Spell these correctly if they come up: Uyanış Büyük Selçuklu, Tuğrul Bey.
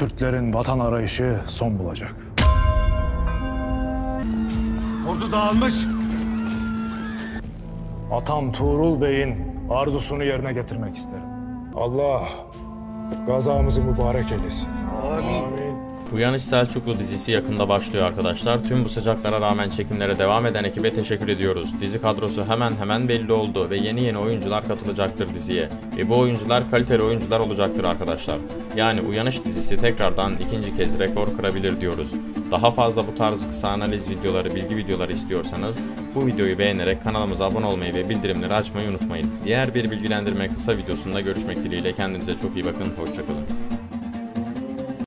Türklerin vatan arayışı son bulacak. Ordu dağılmış. Atam Tuğrul Bey'in arzusunu yerine getirmek isterim. Allah gazamızı mübarek eylesin. Amin. Uyanış Selçuklu dizisi yakında başlıyor arkadaşlar. Tüm bu sıcaklara rağmen çekimlere devam eden ekibe teşekkür ediyoruz. Dizi kadrosu hemen belli oldu ve yeni oyuncular katılacaktır diziye. Ve bu oyuncular kaliteli oyuncular olacaktır arkadaşlar. Yani Uyanış dizisi tekrardan ikinci kez rekor kırabilir diyoruz. Daha fazla bu tarz kısa analiz videoları, bilgi videoları istiyorsanız bu videoyu beğenerek kanalımıza abone olmayı ve bildirimleri açmayı unutmayın. Diğer bir bilgilendirme kısa videosunda görüşmek dileğiyle kendinize çok iyi bakın, hoşçakalın.